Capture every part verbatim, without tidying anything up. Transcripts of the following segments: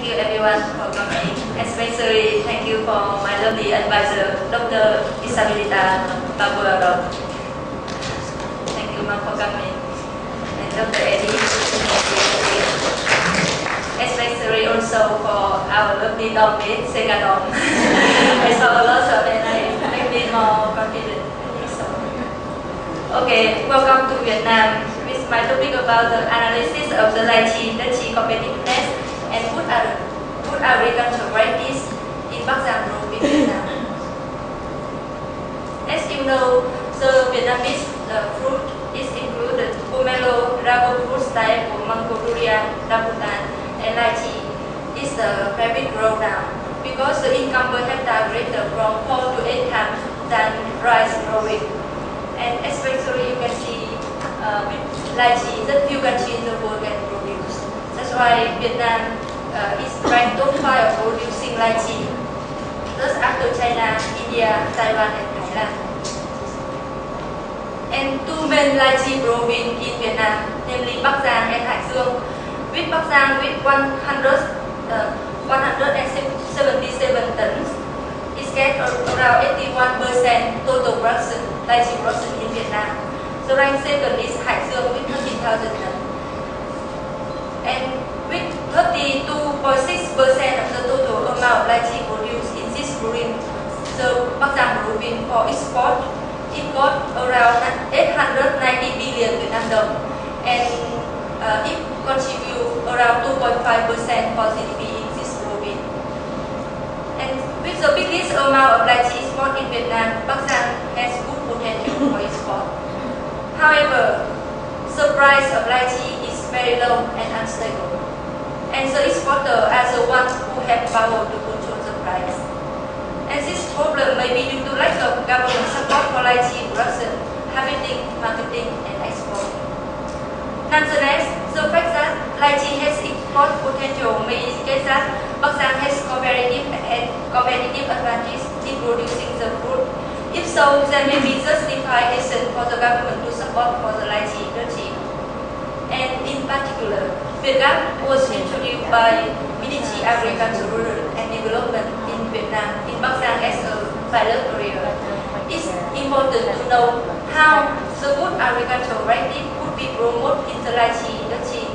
Thank you everyone for coming, and especially thank you for my lovely advisor, Doctor Isabilita Babuago. Thank you, ma'am, for coming. And Doctor Eddie, especially also for our lovely dog mate, Sega Dong. I saw lots of it, and I made me more confident. So. Okay, welcome to Vietnam. With my topic about the analysis of the lychee, lychee competitiveness. And what are, what are agricultural varieties in Bắc Giang group in Vietnam? As you know, the Vietnamese uh, fruit is included pomelo, dragon fruit style, mango, durian, rambutan, and lychee. It's a rapid growth now because the income per hectare greater from four to eight times than rice growing. And especially you can see uh, with lychee that you can see the world can produce. That's why Vietnam uh, is ranked top five of producing lychee, thus after China, India, Taiwan, and Thailand. And two main lychee provinces in Vietnam, namely Bắc Giang and Hải Dương. With Bắc Giang with one hundred, uh, one hundred seventy-seven tons, it gets around eighty-one percent total production, lychee production in Vietnam. The rank second is Hải Dương with thirteen thousand tons. And with thirty-two point six percent of the total amount of lychee produced in this growing, the Bắc Giang growing for export, it got around eight hundred ninety billion Vietnam đồng, and uh, it contributes around two point five percent for G D P in this growing. And with the biggest amount of lychee export in Vietnam, Bắc Giang has good potential for export. However, the price of lychee very low and unstable, and the exporters are the ones who have power to control the price. And this problem may be due to lack of government support for lychee production, harvesting, marketing, and export. Nonetheless, the fact that lychee has export potential may indicate that Bắc Giang has comparative and competitive advantage in producing the fruit. If so, there may be justified action for the government to support for the lychee industry. And in particular, VietGAP was introduced by Ministry of Agriculture, Rural and Development in Vietnam, in Bắc Giang as a pilot area. It's important to know how the good agricultural variety could be promoted in the lychee industry,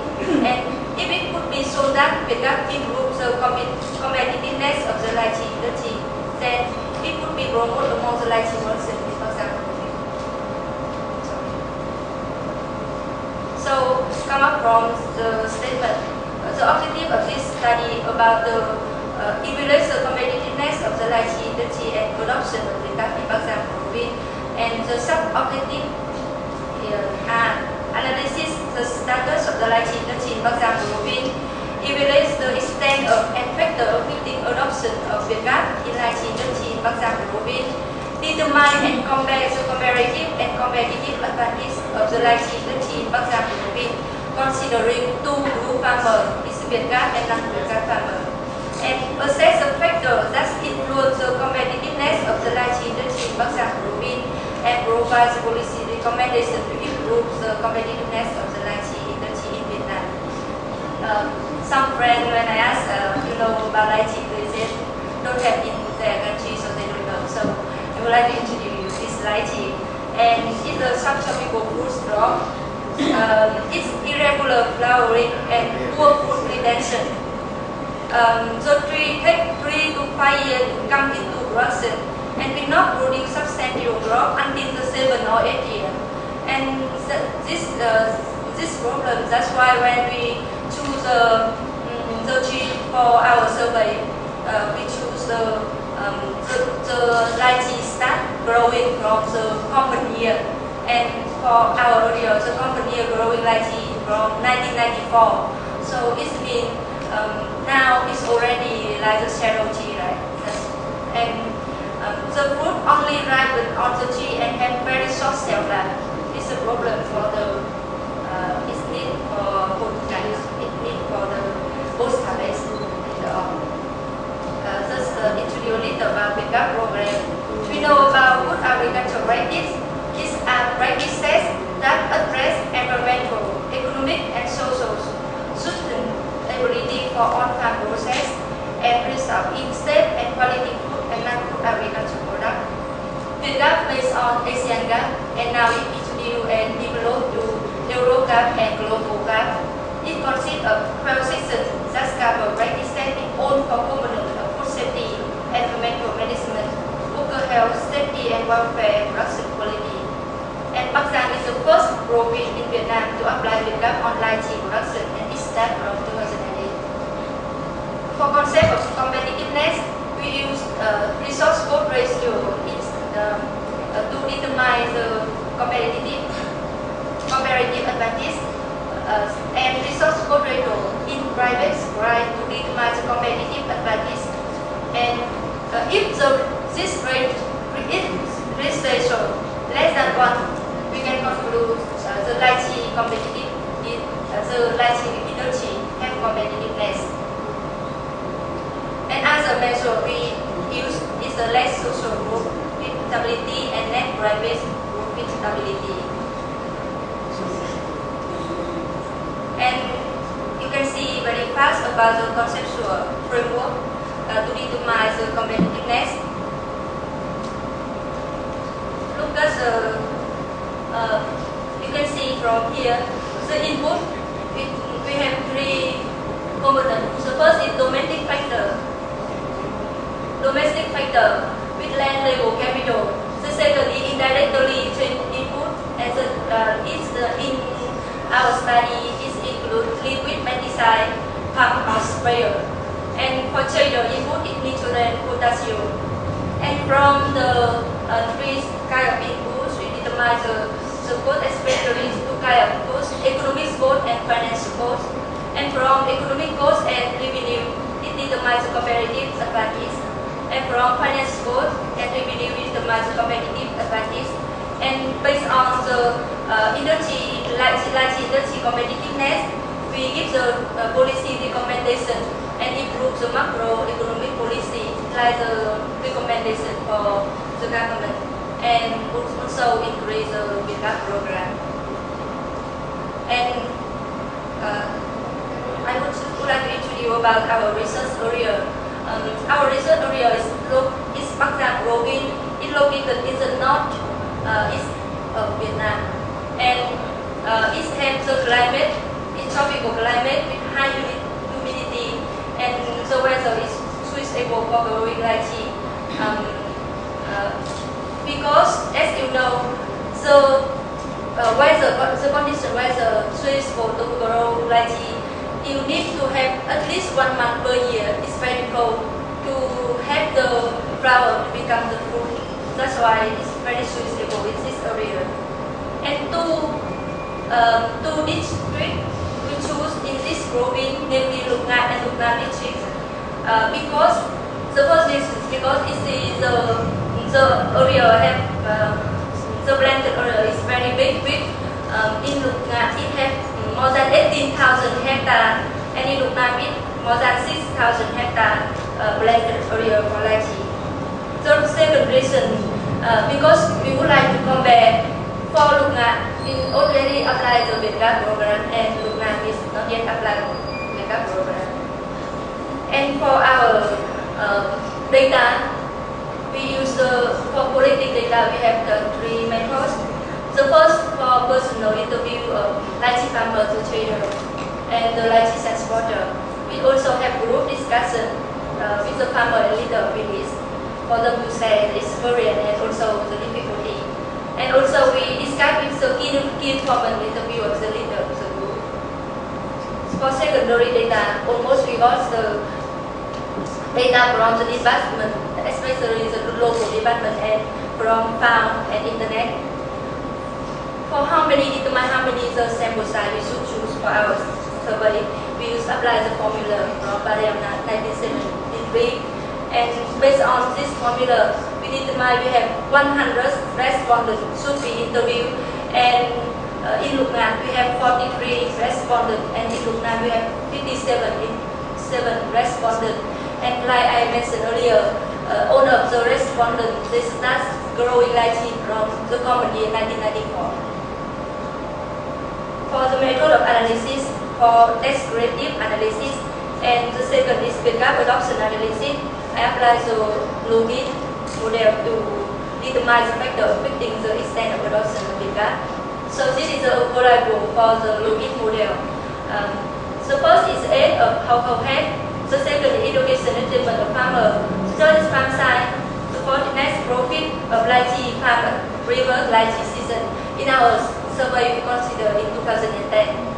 and if it could be so that VietGAP improves the competitiveness of the lychee industry, then it could be promoted among the lychee producers in Bắc Giang. So, come up from the statement, the objective of this study about the uh, evaluate the competitiveness of the lychee industry and production of the VietGAP in Bắc Giang province, and the sub-objective here are analysis the status of the lychee industry in Bắc Giang province, evaluate the extent of and factor affecting adoption of VietGAP in lychee industry in Bắc Giang province, determine and compare the comparative and competitive advantage of the lychee industry in Bắc Giang province, considering two group farmers, VietGAP and non-VietGAP farmers, and assess the factors that influence the competitiveness of the lychee industry in Bắc Giang province, and provide policy recommendations to improve the competitiveness of the lychee industry in Vietnam. Um, some friends, when I ask, uh, you know about lychee, they said don't have in their country, so they don't know. So I would like to introduce you this lychee, and it's a subtropical fruit crop. Um, it's irregular flowering and poor fruit retention. Um, the tree takes three to five years to come into production, and will not produce substantial growth until the seven or eight year. And this uh, this problem. That's why when we choose the um, the tree for our survey, uh, we choose the Um, the, the lychee start growing from the common year, and for our audience, the common year growing lychee from nineteen ninety-four. So it means um, now it's already like the shadow tree, right? Yes. And um, the fruit only ripen on the tree and have very short shelf life. It's a problem for the uh, it's need for food guys, it need for the post harvest and all. Uh, just uh, introduce a little about VietGAP program. We know about good agricultural practices. These are practices that address environmental, economic, and social sustainability for on-farm process and result in safe and quality food and non-food agriculture products. VietGAP based on Asian GAP and now it introduced and developed to EuroGAP and GlobalGAP. It consists of twelve sections that cover practices in all for governance of food safety, environmental management, worker health, safety and welfare, production quality. And Bắc Giang is the first province in Vietnam to apply VietGAP online tea production, and it started from two thousand eight. For concept of competitiveness, we use uh, resource cost ratio it's, um, uh, to determine the competitive comparative advantage, uh, and resource cost ratio in private right to determine the competitive advantage. And uh, if the this rate this ratio less than one, we can conclude uh, the lychee competitive, uh, the lychee industry have competitiveness. Another measure we use is the less social group profitability and net private group profitability. And you can see very fast about the conceptual framework uh, to determine the competitiveness. Look at the Uh, you can see from here the input. We, we have three components. The first is domestic factor. Domestic factor with land level capital. The second is indirectly trade input, and the uh, is uh, in our study is include liquid pesticide, pump or sprayer. And for trader input is nitrogen, potassium. And from the uh, three kind of inputs, we determine the the cost, especially to kind of cost, economic cost and financial cost. And from economic cost and revenue, it determines the competitive advantage. And from financial cost and revenue, it determines the competitive advantage. And based on the uh, industry, like, like industry competitiveness, we give the uh, policy recommendation and improve the macroeconomic policy, like the recommendation for the government, and also increase the VietGAP program. And uh, I would, would like to introduce you about our research area. Um, our research area is, is Bắc Giang province. It's located in the north uh, east of Vietnam. And uh, it has the climate, it's tropical climate with high humidity, and the weather is suitable for growing lychee. Um, uh, Because, as you know, the uh, weather, the condition weather suitable to grow lychee, you need to have at least one month per year. It's very cold to have the flower become the fruit. That's why it's very suitable in this area. And two, um, two districts we choose in this province, namely Lục Ngạn and Lục Ngạn district, uh, because the first district because it is the The area have uh, the planted area is very big. With um, in Lục Ngạn it has more than eighteen thousand hectare, and in Lục Ngạn it more than six thousand hectare uh, planted area for lychee. The second reason, uh, because we would like to compare for Lục Ngạn, we already applied the VietGAP program, and Lục Ngạn is not yet applied the VietGAP program. And for our uh, data, we use the, for collecting data, we have the three methods. The first for personal interview of lychee farmer to trader and the lychee transporter. We also have group discussion uh, with the farmer and leader business for them to share the experience and also the difficulty. And also we discuss with the key, key informant interview of the leader of the group. For secondary data, almost we got the data from the department, especially the local department, and from farm and internet. For how many determine how many the sample size we should choose for our survey, we use apply the formula from Barcelona nineteen seventy-three, and based on this formula, we determine we have one hundred respondents should be interviewed, and uh, in Lục Ngạn we have forty-three respondents, and in Lục Ngạn we have fifty-seven respondents. And like I mentioned earlier, uh, all of the respondents, they start growing lychee from the common year nineteen ninety-four. For the method of analysis, for descriptive analysis, and Second is VietGAP adoption analysis. I apply the logit model to determine the factors affecting the extent of adoption of VietGAP. So this is the variable for the logit model. Um, the first is age of household head. The second is education and treatment of farmer. The third is farm size. The fourth is net profit of lychee farm, river lychee season. In our survey, we consider in two thousand ten.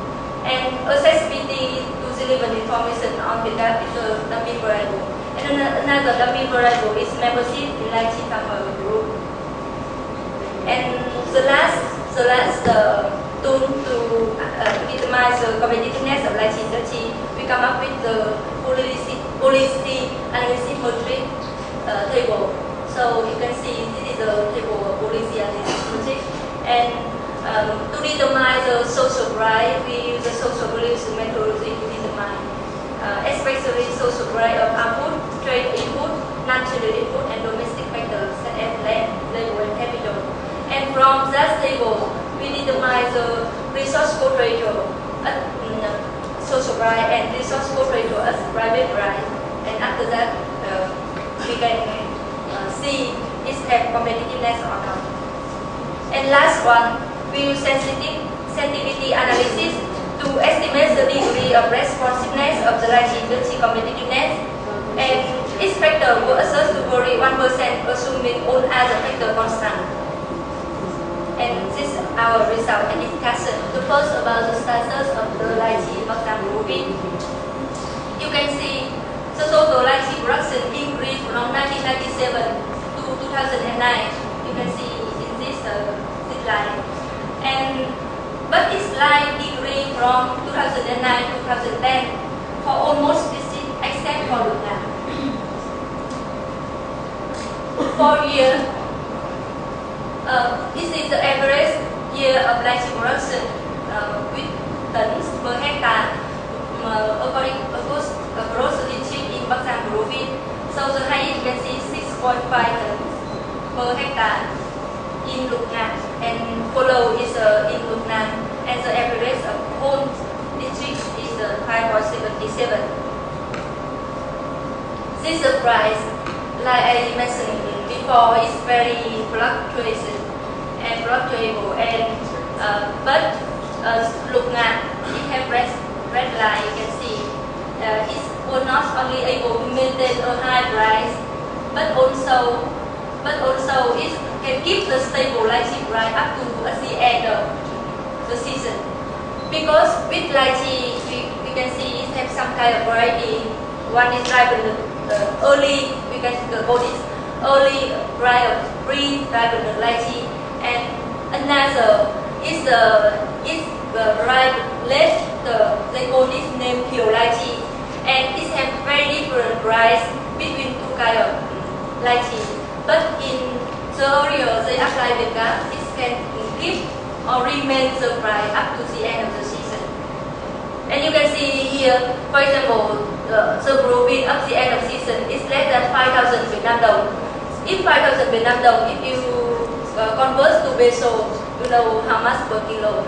And accessibility to deliver information on VietGAP is a dummy variable. And another dummy variable is membership in lychee farmer group. And the last, the last uh, tool to uh, determine the competitiveness of lychee industry, we come up with the policy, policy analysis metric uh, table. So you can see this is the table of policy analysis metric. And Um, to determine the social right, we use the social beliefs methodology to determine, uh, especially social right of output, trade input, natural input, and domestic factors such as land, labor, and capital. And from that table, we determine the resource code ratio, as, um, social right, and resource code ratio as private right. And after that, uh, we can uh, see if it has competitiveness or not. And last one. We use sensitive, sensitivity analysis to estimate the degree of responsiveness of the lychee industry competitiveness. And each factor will assess to vary one percent, assuming all other factors constant. And this is our result and discussion. The first about the status of the lychee Batam grouping. You can see the total lychee production increased from nineteen ninety-seven to two thousand nine. You can see in this uh, slide. And, but it's like degree from two thousand nine to two thousand ten for almost the same except for Lục Ngạn. Four years, uh, this is the average year of lychee production uh, with tons per hectare uh, according across, across the district in Bắc Giang province. So the height you can see six point five tons per hectare in Lục Ngạn, and follow is uh, in Lục Ngạn, and the average of whole district is uh, five point seven seven. This uh, price, like I mentioned before, is very fluctuation and fluctuable, and uh, but uh, Lục Ngạn, it has red, red line. You can see uh, it was not only able to maintain a high price, but also but also it can keep the stable lychee price up to at the end of the season. Because with lychee, we, we can see it has some kind of variety. One is ripened uh, early, we can call this early variety of pre-ripened lychee, and another is the is the ripe late. The, they call this name pure lychee, and it has very different price between two kinds of lychee. But in the earlier they apply VietGAP, it can keep or remain the price up to the end of the season. And you can see here, for example, uh, the profit of the end of season is less than five thousand Vietnam đồng. If five thousand Vietnam đồng, if you uh, convert to peso, you know how much per kilo.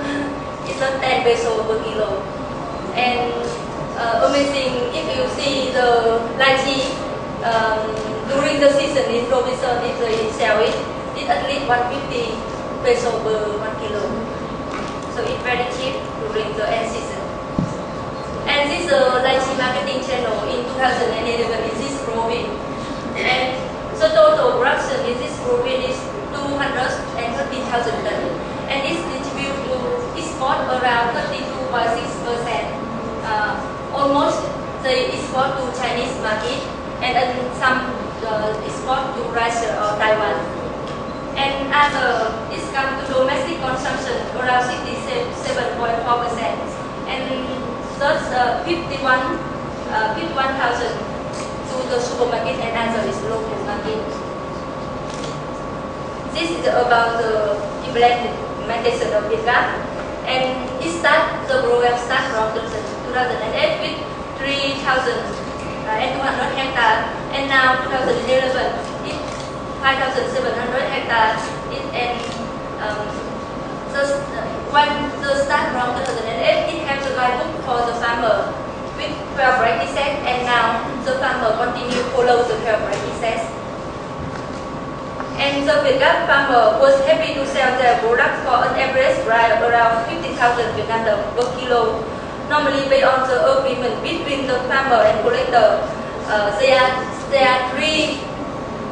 It's not ten peso per kilo. And uh, amazing, if you see the lychee, um, during the season in provision, if they sell it, it's at least one hundred fifty peso per one kilo. So it's very cheap during the end season. And this uh, lychee marketing channel in two thousand eleven is this province. And the total production in this province is two hundred thirteen thousand tons. And it's distributed to export around thirty-two point six percent. Uh, almost they export to Chinese market, and then some Uh, export to Russia or Taiwan. And other is come to domestic consumption around sixty-seven point four percent. And thus uh, fifty-one thousand uh, fifty-one, to the supermarket, and other is local market. This is about the implementation of VietGAP. And it start, the program starts from two thousand eight with three thousand and two hundred hectares, and now two thousand eleven is five thousand seven hundred hectares. It, and um, the, when the start from two thousand eight, it has a guidebook for the farmer with fair practices, and now the farmer continue follow the fair practices. And the VietGAP farmer was happy to sell their products for an average price around fifty thousand Vietnam đồng per kilo. Normally based on the agreement between the farmer and collector, uh, there, are, there are three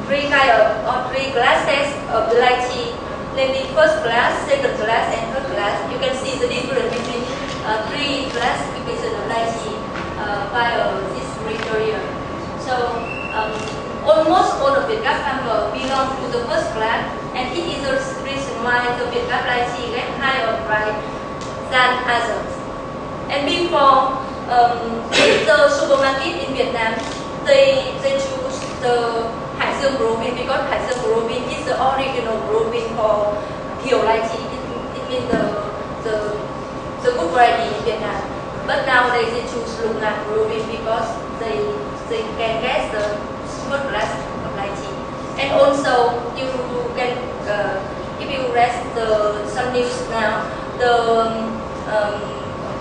three kind of, or three classes of the lychee, namely first class, second class, and third class. You can see the difference between uh, three class division of lychee uh, by uh, this criteria. So um, almost all of the VietGAP farmers belong to the first class, and it is the reason why the VietGAP lychee get higher price than others. And before um, the supermarket in Vietnam, they they choose the Hải Dương bromine because Hải Dương bromine is the original bromine for pure lychee. It, it means the the the good variety in Vietnam. But nowadays they choose Lục Ngạn bromine because they they can get the first class of lychee. And also you can uh, if you read the some news now, the um,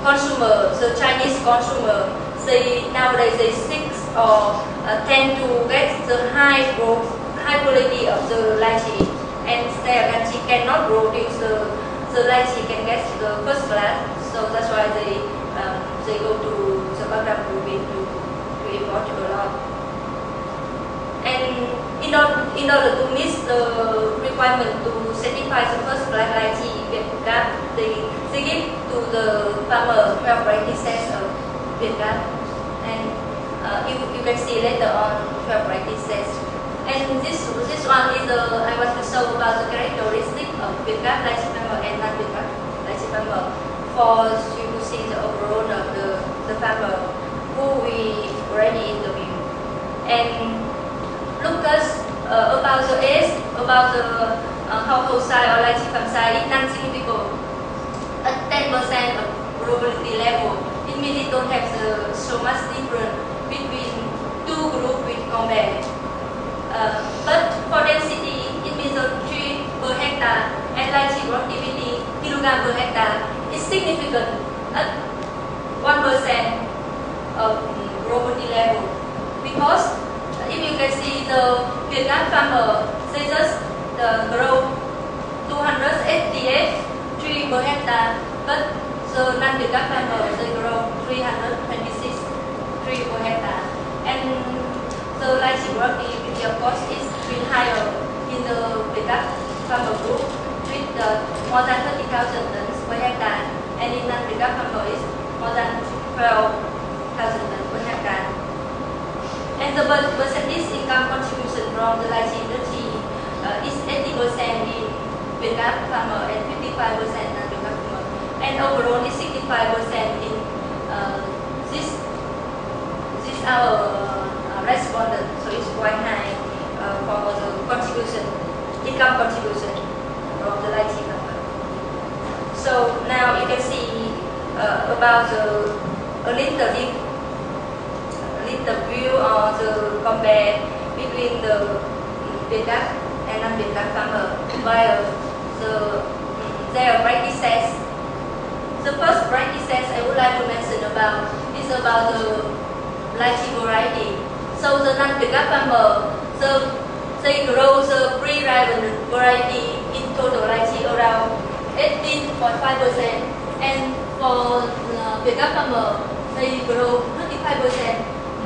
consumer, the Chinese consumer, they nowadays they seek or uh, tend to get the high growth, high quality of the lychee, and their lychee cannot produce the the lychee can get the first class, so that's why they um, they go to the Bắc Giang to to import a lot. And in order in order to meet the requirement to certify the first class lychee, VietGAP they they give to the farmer fair practices of VietGAP, and Uh, you, you can see later on fair practices. And this this one is the I want to show about the characteristic of VietGAP lychee farmer and non-VietGAP lychee farmer, for you to see the overall of the, the farmer who we already interviewed. And Lucas uh, about the age, about the uh, household size or lychee farm size is non-significant at ten percent of probability level. It means it don't have the, so much difference between two groups with compare. Uh, but for density, it means the tree per hectare and lychee productivity, kilogram per hectare, is significant at one percent of probability level. Because if you can see the VietGAP farmer, they just uh, grow two hundred eighty-eight trees per hectare, but the non-VietGAP farmer, they grow three hundred twenty-six. Per hectare. And the lychee productivity, of course, is been higher in the VietGAP farmer group with uh, more than thirty thousand tons per hectare, and in non-VietGAP farmer is more than twelve thousand tons per hectare. And the percentage income contribution from the lychee industry uh, is eighty percent in VietGAP farmer and fifty-five percent in non-VietGAP farmer, and overall is sixty-five percent in uh, this. Our uh, respondent, so it's quite high uh, for the contribution, income contribution from the lychee farmer. So now you can see uh, about the a little, a little view or the compare between the VietGAP and non-VietGAP farmer by uh, the their practices. The first practices I would like to mention about is about the lychee variety. So the non-VietGAP farmer, so they grow the pre-ripe variety in total lychee around eighteen point five percent, and for uh, VietGAP farmer, they grow thirty-five percent.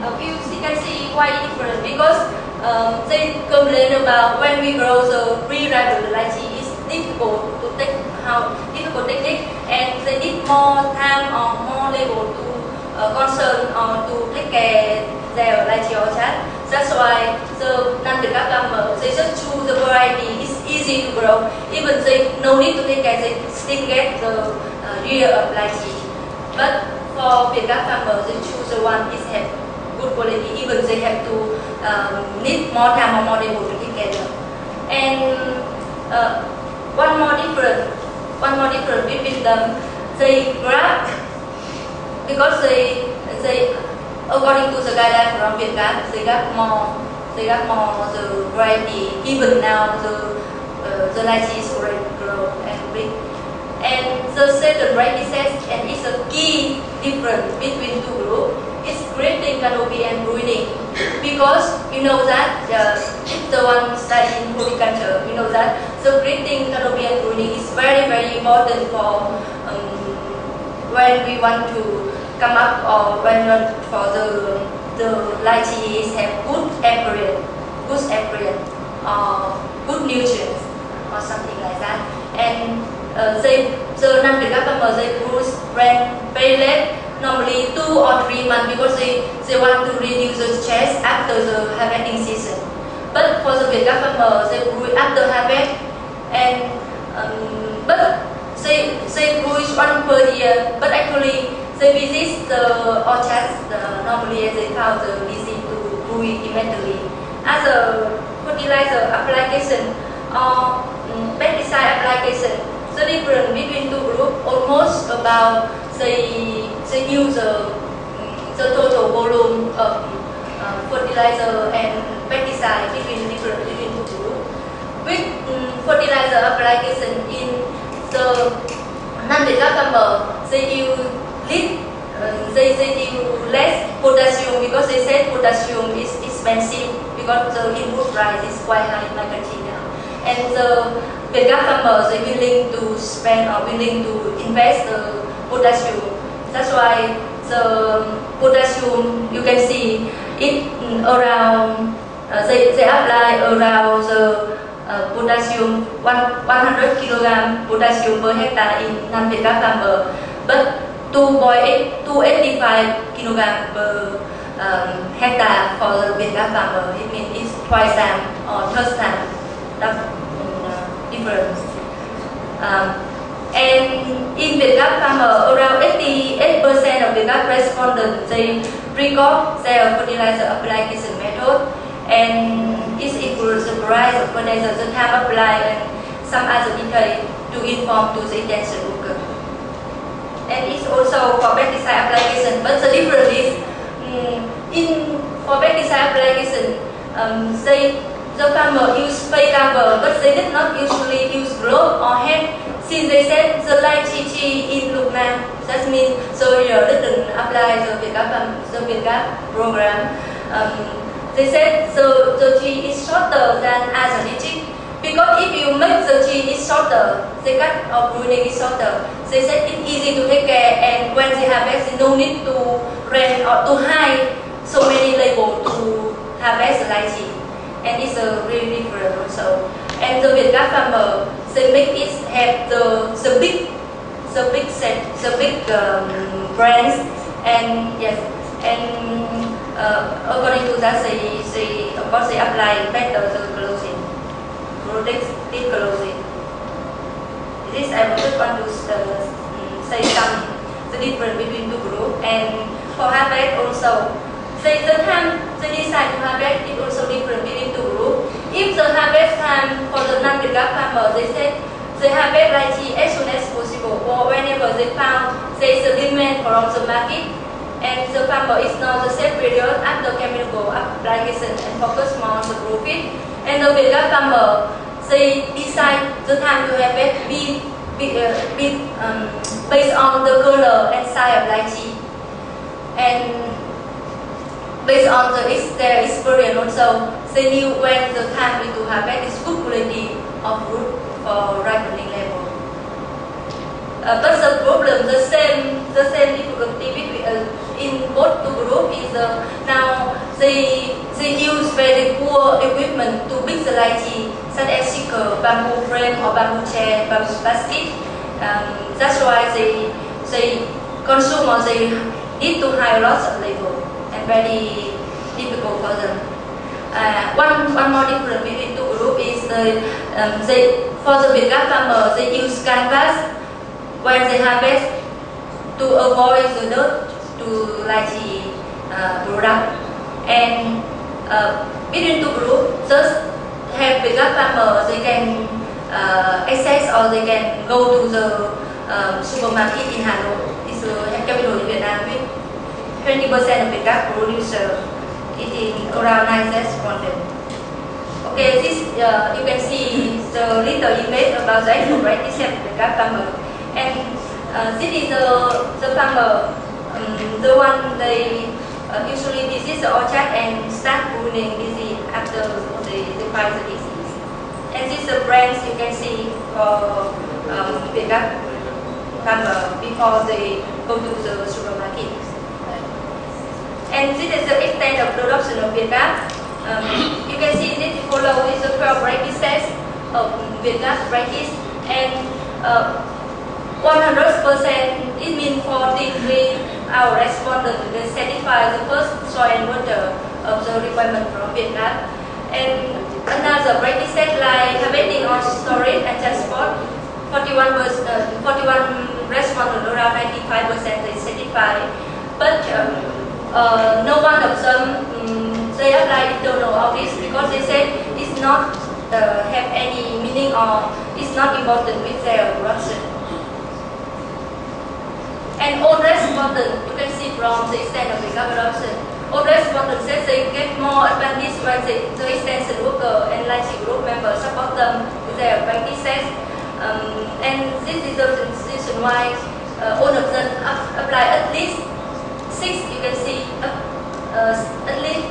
Uh, you can see why it's different, because um, they complain about when we grow the pre-ripe lychee, it's difficult to take how difficult to take, and they need more time or more labor to Uh, concern on to take care their lychee orchard. That's why the non-VietGAP farmer, they just choose the variety. It's easy to grow. Even they no need to take care, they still get the uh, rear of lychee. But for VietGAP farmer, they choose the one is have good quality. Even they have to um, need more time or more labor to take care of. And uh, one more difference, one more difference between them, they grab. Because they, they, according to the guidelines from VietGAP, they got more, they got more the variety. Even now, the uh, the lychee is already grown and big. And the second variety says, and it's a key difference between two groups. creating canopy and ruining. Because you know that the, the one studying horticulture, you know that so creating canopy and ruining is very very important for um, when we want to come up or when for the the lychees have good apparel, good apparel or good nutrients or something like that. And uh, they the non-developed farmers they produce very late, normally two or three months because they, they want to reduce the stress after the harvesting season. But for the VietGAP farmers, they grew after harvest, and um, but they, they grew one per year, but actually they visit the orchards uh, normally and they found the easy to grow it immediately. As a fertilizer application or um, pesticide application, the difference between two groups almost about they, they knew the, the total volume of uh, fertilizer and pesticide between different between two groups. With um, fertilizer application in the non-developed farmer, they use lead, uh, they, they use less potassium because they said potassium is expensive because the input price is quite high in Argentina. And the VietGAP farmers are willing to spend or willing to invest the potassium. That's why the potassium you can see it around uh, they, they apply around the uh, potassium one, one hundred kilograms potassium per hectare in non-VietGAP farmer, but two point eight, two eighty-five kilograms per um, hectare for the VietGAP farmer. It means it's twice time or third time. That's difference. Um, and in VietGAP farmer, around eighty-eight percent of VietGAP respondents they record their fertilizer application method, and it equals the price of fertilizer, the time applied, and some other detail to inform to the intention worker. And it's also for pesticide application, but the difference is um, in for pesticide application, um, they the farmer use face cover, but they did not usually use glove or hand since they said the lychee tree in Lục Ngạn. That means so here didn't apply the VietGAP program. Um, they said the, the tree is shorter than other lychee because if you make the tree is shorter, the cut of pruning is shorter. They said it's easy to take care, and when they harvest, they don't need to rent or to hide so many labels to harvest the lychee. And it's a real difference also. And the VietGAP farmer, they make it have the the big, the big set, the big um, brands, and yes, and uh, according to that, they, they of course they apply better the clothing, protective clothing. This I would just want to uh, say some the difference between two groups, and for harvest also. They, the time they decide to harvest is also different between two groups. If the harvest time for the non-VietGAP farmer, they said they harvest lychee as soon as possible or whenever they found there is a demand from the market, and the farmer is not the same period after chemical application and focus more on the profit. And the VietGAP farmer, they decide the time to harvest be, be, uh, be, um, based on the color and size of lychee. And based on the, their experience also, they knew when the time to harvest is good quality of fruit for ripening level. Uh, but the problem, the same, the same difficulty between, uh, in both two groups is uh, now they they use very poor equipment to pick the lychee, such as sickle, bamboo frame, or bamboo chair, bamboo basket. Um, that's why they they consume or they need to high lots of level. And very difficult for them. Uh, one one more difference between two groups is the um, they for the VietGAP farmer they use canvas when they harvest to avoid the dirt to lychee uh, product. And uh, between two groups, just have VietGAP farmer they can uh, access or they can go to the uh, supermarket in Hanoi. It's the capital in Vietnam. twenty percent of VietGAP producer is in around nine respondents. Okay, this uh, you can see the little image about the actual practice of VietGAP farmer. And uh, this is the, the farmer, um, the one they Uh, usually this is the object and start pruning disease after they define the disease. And this is the branch you can see for um, VietGAP number before they go to the supermarket. And this is the extent of production of VietGAP. Um, you can see this follow is the twelve practices of VietGAP practice, and uh, one hundred percent, it means forty-three our respondents they satisfy the first soil and water of the requirement from VietGAP. And another practice like harvesting on storage and transport, forty-one, uh, forty-one respondents, around ninety-five percent they satisfy, but um, Uh, no one of them, um, they apply internal audits because they said it's not uh, have any meaning or it's not important with their production. And all respondents, you can see from the extent of the production, all respondents said they get more advantage when they, the extension worker and lighting group members support them with their practices. Um, and this is the reason why uh, all of them apply at least six, you can see uh, uh, at least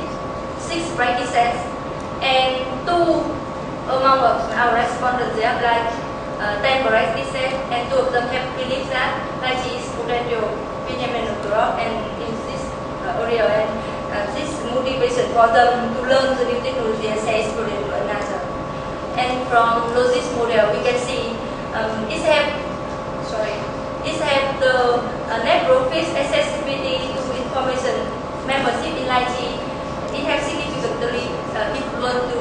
six practices, and two among our respondents they have like uh, ten practices, and two of them have believed that like is potential Benjamin growth and in this uh, area, and uh, this motivation for them to learn the new technology and say student to another. And from logic model we can see um, it have sorry it have the uh, net profit accessibility to information membership in Lychee. It has significantly uh, influenced to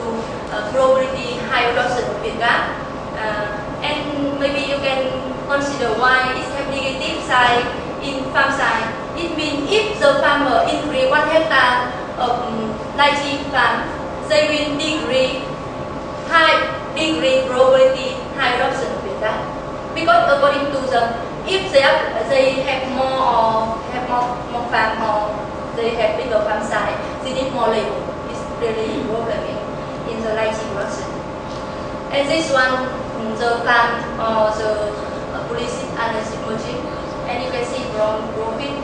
uh, probability high adoption of VietGAP. Uh, and maybe you can consider why it has negative side in farm side. It means if the farmer increase one hectare of Lychee farm, they will degree high degree probability high adoption of VietGAP. Because according to the if they have, they have more or have more more farm or they have bigger farm size, they need more labor. It's really problem in, in the lighting production. And this one, the plant or the uh, policy and emerging, and you can see from Rubin.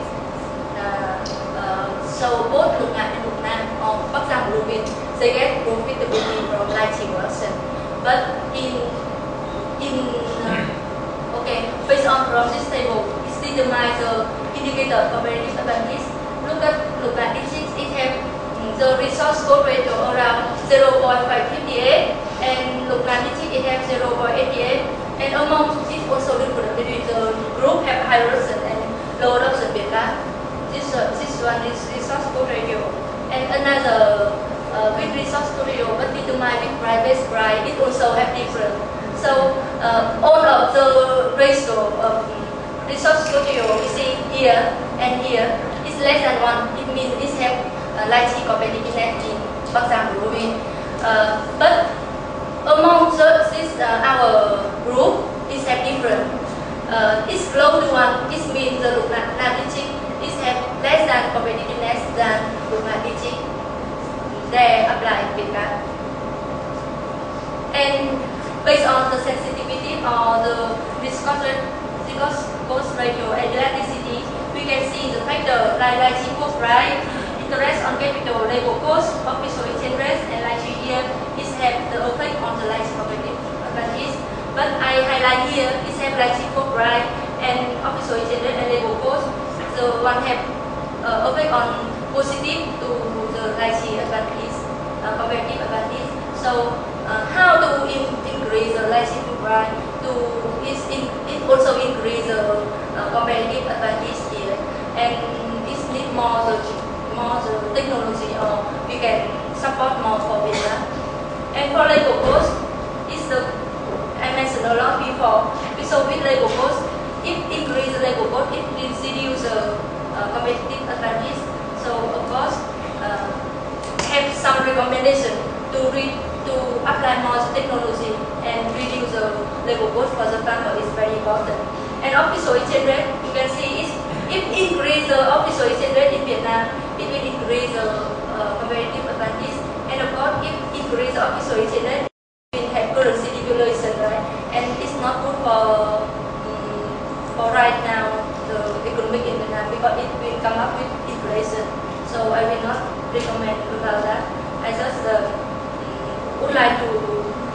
Uh, uh, so both Lục Ngạn and Lục Nam or Bắc Giang Rubin, they get profitability from lighting production. But in in okay, based on from this table, it's determined the indicator comparative advantage. Look at look at it, it has the resource code ratio around zero point five five eight, and look at it, it has zero point eight eight. And among it also different between the group have high adoption and low adoption beta. This uh, this one is resource code ratio, and another uh, with resource code ratio, but determined with price price, it also have different. So uh, all of the ratio of resource ratio we see here and here is less than one. It means this have uh, lighting competitiveness in Bắc Giang Rubin. Uh, but among the, this uh, our group is have different. Uh, it's close to one. It means the Lục Ngạn teaching is have less than competitiveness than Lục Ngạn teaching. They apply VietGAP. And based on the sensitivity or the viscous ratio and elasticity, we can see the factor like Lychee cost price, interest on capital, labor cost, official exchange rate, and Lychee yield is have the effect on the Lychee competitive advantage. But I highlight here is have Lychee cost price and official exchange rate and labor cost. The one have uh, effect on positive to the Lychee advantage, uh, competitive advantage. So Uh, how to in increase the lighting price to is in, it also increase the uh, competitive advantage here, and it need more the more the technology or we can support more for VietGAP. And for labor cost, is the I mentioned a lot before. So with labor cost, if increase the labor cost, it reduces the uh, competitive advantage. So of course, uh, have some recommendation to read. To apply more technology and reduce the labor cost for the farmer is very important. And official exchange rate, you can see is if increase the official exchange rate in Vietnam, it will increase the uh, competitive advantage. And of course, if increase the official exchange rate, it will have currency devaluation, right? And it's not good for um, for right now the economic in Vietnam because it will come up with inflation. So recommend about that. I just uh, would like to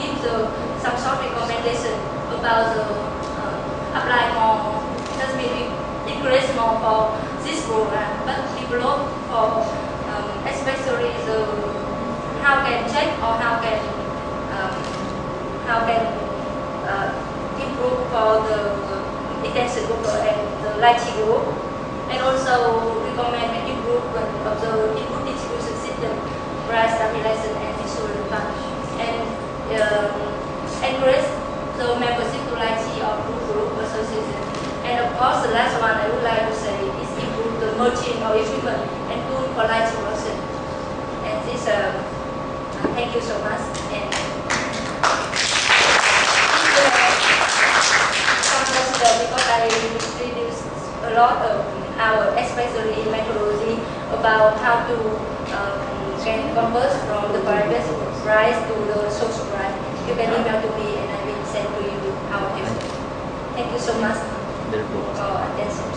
give the, some short recommendation about the uh, apply more, just maybe increase more for this program, but develop for um, especially the how can check or how can um, how can uh, improve for the detection worker and the lighting group, and also recommend an improvement of the input distribution system, price stabilization and insurance fund, and um, encourage the membership to lighting or group association. And of course, the last one I would like to say is improve the merging of equipment and tool for light production. And this, uh, thank you so much. And because I reduced a lot of hours, especially in methodology, about how to um, can convert from the private price to the social price. You can email to me and I will send to you our effort. Thank you so much for attention.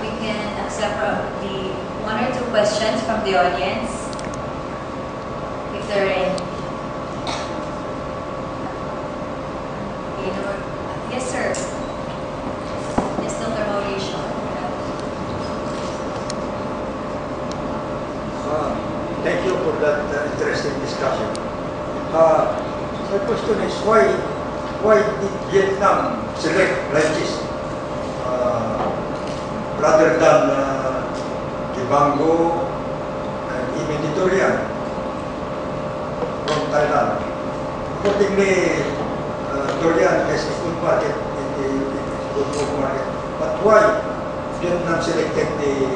We can accept probably one or two questions from the audience, if there are any. Yes, sir. Yes, Doctor Mauricio. Uh, thank you for that uh, interesting discussion. Uh, my question is why why did Vietnam select like this uh, rather than Dibango uh, and even Editorial from Thailand? Accordingly, Korea has a good market in the good food market, but why Vietnam selected the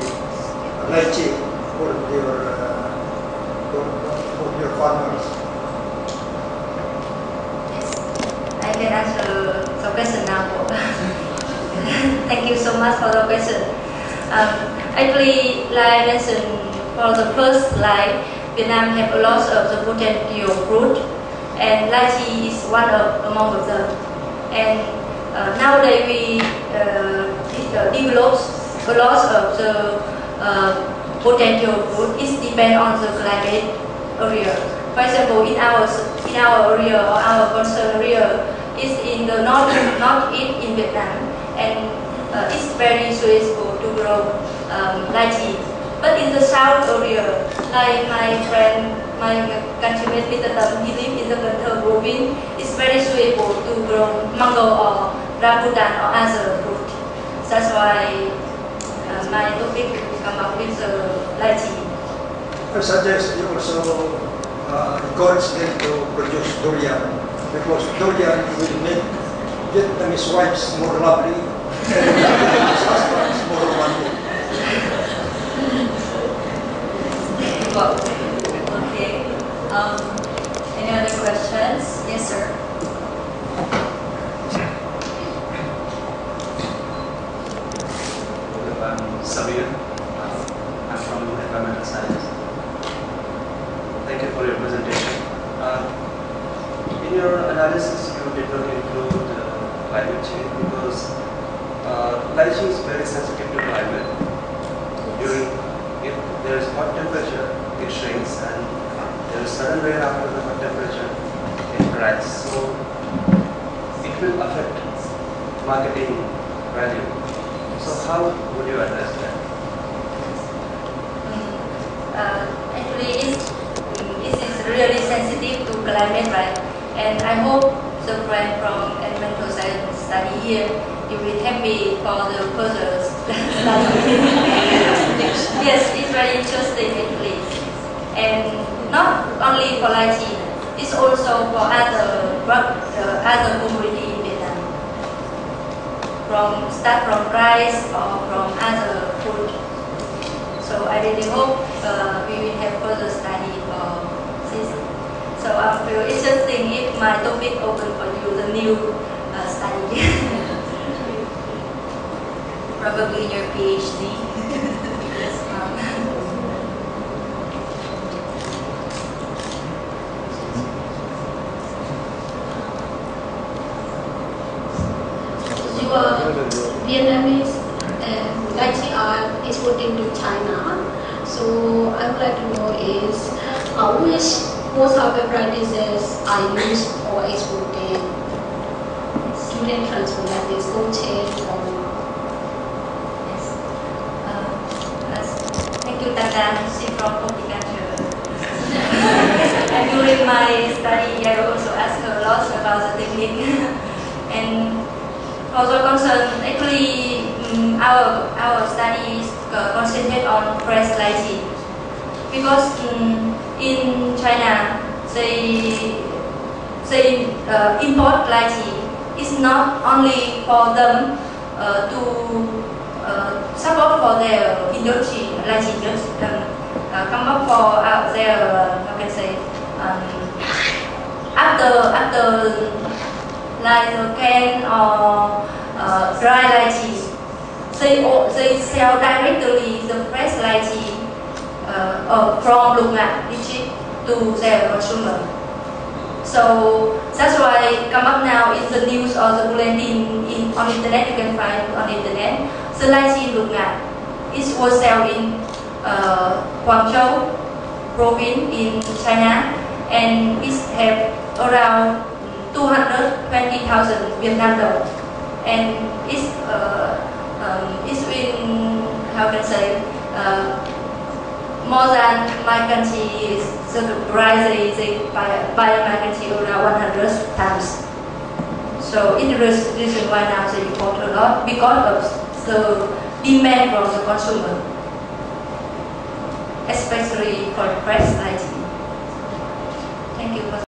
lychee for your uh, for, for your farmers? Yes, I can answer the question now. Thank you so much for the question. Um, actually, like I mentioned for the first slide, Vietnam have a lot of the potential fruit, and lychee is one of among of them. And uh, nowadays we uh, develop a lot of the uh, potential food. It depends on the climate area. For example, in our in our area or our concern area is in the north northeast in Vietnam, and uh, it's very suitable to grow um, lychee. But in the south area, like my friend. My countryman Mister Tam, he lives in the Cần Thơ province. It's very suitable to grow mango or rambutan or other fruit. That's why uh, my topic come up with the lychee. I suggest you also uh, encourage them to produce durian, because durian will make Vietnamese wives more lovely and Vietnamese husbands more romantic. Thank you. Um, any other questions? Yes, sir. I'm Sabir. I'm from Environmental Science. Thank you for your presentation. Uh, in your analysis, you did not include uh, climate change, because uh, lychee is very sensitive to climate. During, if there is hot temperature, it shrinks, and there is sudden rain after the hot temperature, it dries. So it will affect marketing value. So how would you address that? Mm, uh, actually, it is really sensitive to climate, right? And I hope the friend from Environmental Science study here, you will help me for the further study. Yes, it's very interesting actually. And not only for lychee, it's also for other uh, other community in Vietnam. From start from rice or from other food. So I really hope uh, we will have further study for this. So I feel interesting if my topic open for you the new uh, study. Probably your PhD. Yes, um, Vietnamese uh, lychee are exporting to China, so is uh, which most of the practices are used for exporting student transfer, that is blockchain. Yes. Uh, yes. Thank you, Tata. She from horticulture. And during my study, I also asked her a lot about the technique and also concerned. Actually, um, our our studies uh, concentrate on press slicing because um, in China they they uh, import lychee. It's not only for them uh, to uh, support for their industry, lychee just um, uh, come up for uh, their uh, how can say um, after after like the can or uh, dry lychee. They they sell directly the fresh lychee uh, uh, from Lục Ngạn district to their consumer. So that's why come up now in the news or the bulletin in on internet. You can find on internet the lychee in Lục Ngạn. It was sold in uh, Guangzhou province in China, and it have around two hundred twenty thousand Vietnam dollars, and it's uh, um, it's been how can I say uh, more than my country is the price they, they buy, buy my country around one hundred times. So it's the reason why now they import a lot because of the demand from the consumer, especially for the press.